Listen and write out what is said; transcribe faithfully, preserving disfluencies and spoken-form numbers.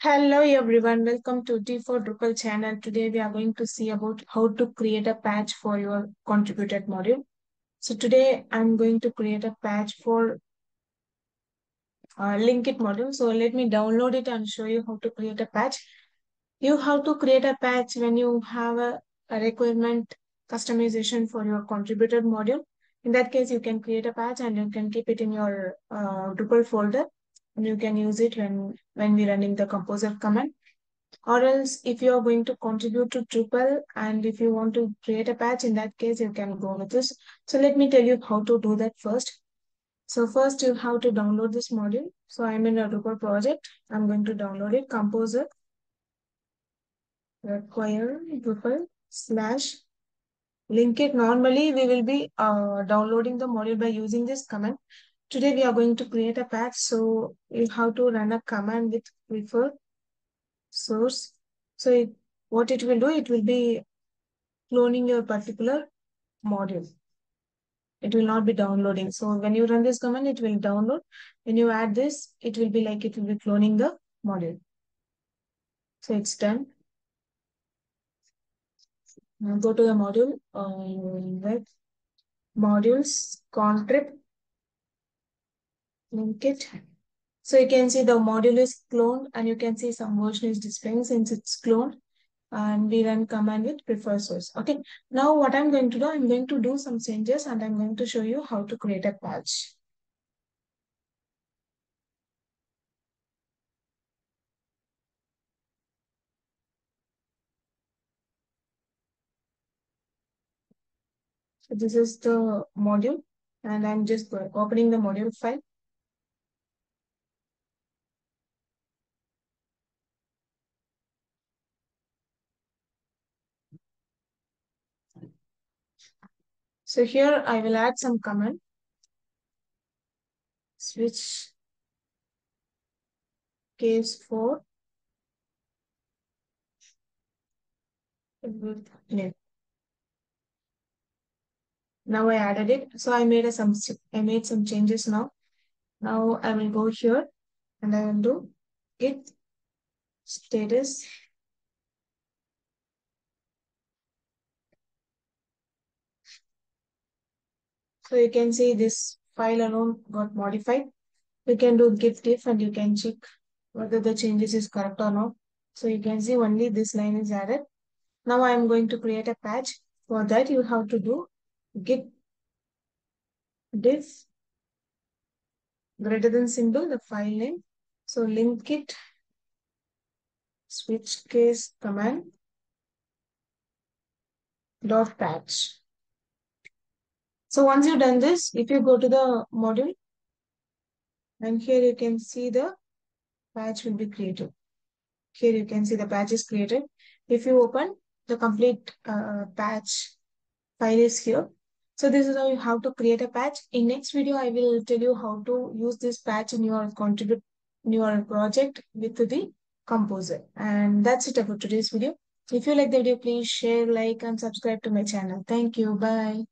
Hello everyone, welcome to D four Drupal channel. Today we are going to see about how to create a patch for your contributed module. So today I'm going to create a patch for uh, Linkit module. So let me download it and show you how to create a patch. You have to create a patch when you have a, a requirement customization for your contributed module. In that case, you can create a patch and you can keep it in your uh, Drupal folder. You can use it when, when we're running the Composer command. Or else, if you're going to contribute to Drupal and if you want to create a patch, in that case, you can go with this. So let me tell you how to do that first. So first, you have to download this module. So I'm in a Drupal project. I'm going to download it. Composer require Drupal slash Linkit. Normally, we will be uh, downloading the module by using this command. Today we are going to create a patch, so you have to run a command with refer source. So it, what it will do, it will be cloning your particular module. It will not be downloading. So when you run this command, it will download. When you add this, it will be like it will be cloning the module. So it's done. Now go to the module, uh, modules, contrib. Linkit. So you can see the module is cloned and you can see some version is displaying since it's cloned, and we run command with prefer source. Okay. Now what I'm going to do, I'm going to do some changes and I'm going to show you how to create a patch. So this is the module and I'm just opening the module file. So here I will add some command, switch case for name. Now I added it. So I made a some I made some changes now. Now I will go here and I will do git status. So you can see this file alone got modified. You can do git diff and you can check whether the changes is correct or not. So you can see only this line is added. Now I am going to create a patch. For that you have to do git diff greater than symbol, the file name. So linkit switch case command dot patch. So once you've done this, if you go to the module, and here you can see the patch will be created. Here you can see the patch is created. If you open, the complete uh, patch file is here. So this is how you have to create a patch. In next video, I will tell you how to use this patch in your contribute in your project with the Composer. And that's it about today's video. If you like the video, please share, like, and subscribe to my channel. Thank you. Bye.